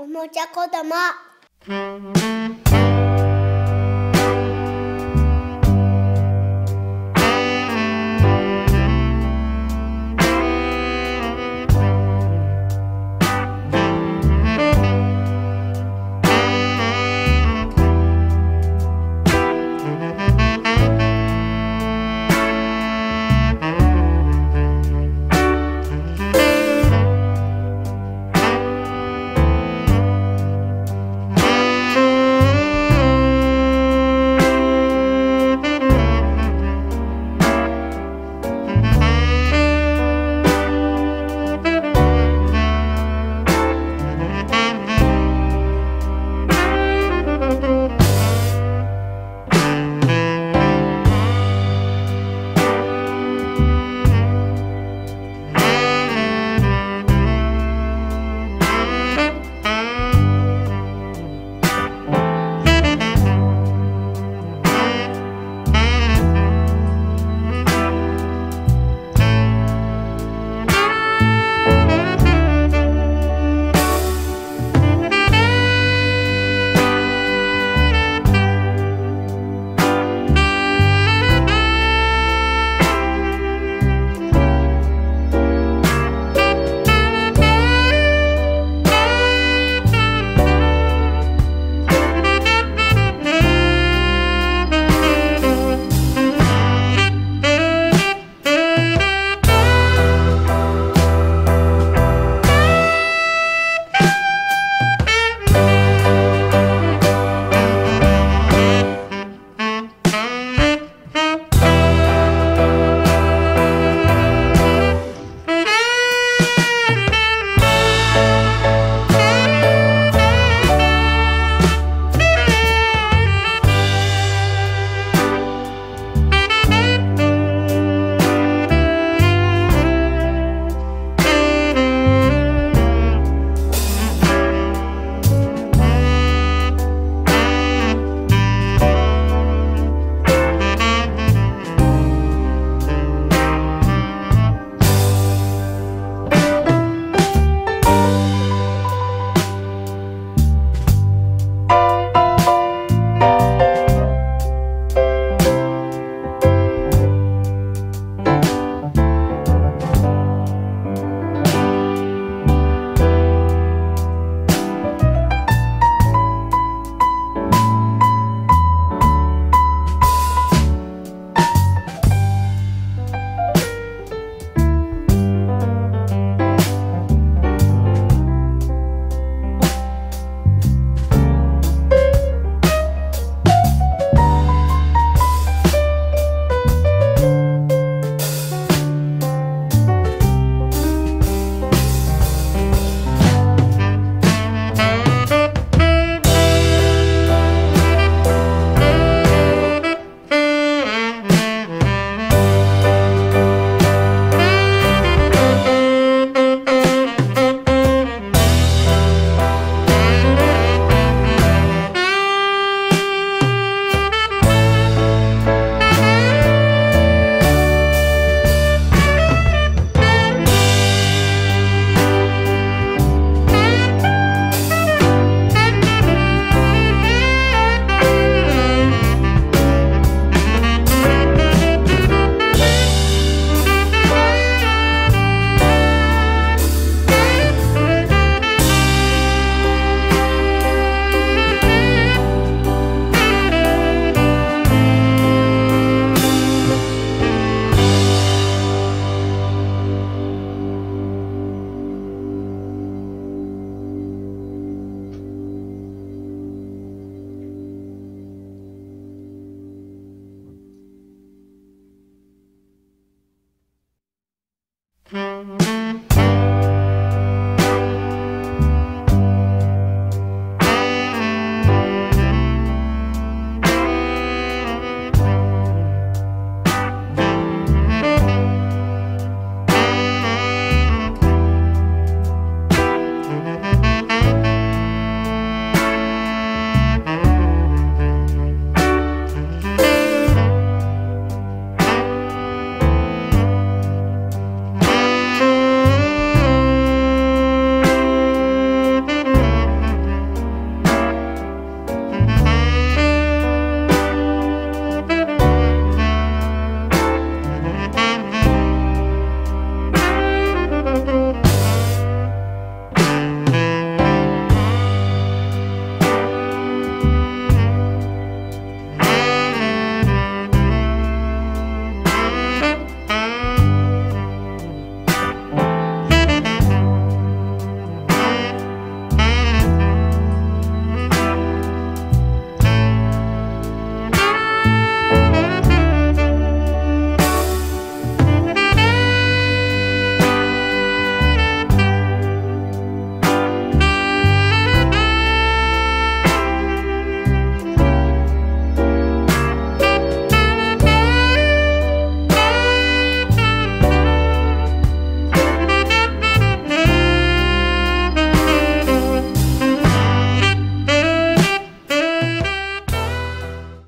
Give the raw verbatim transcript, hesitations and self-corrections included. おもちゃこども。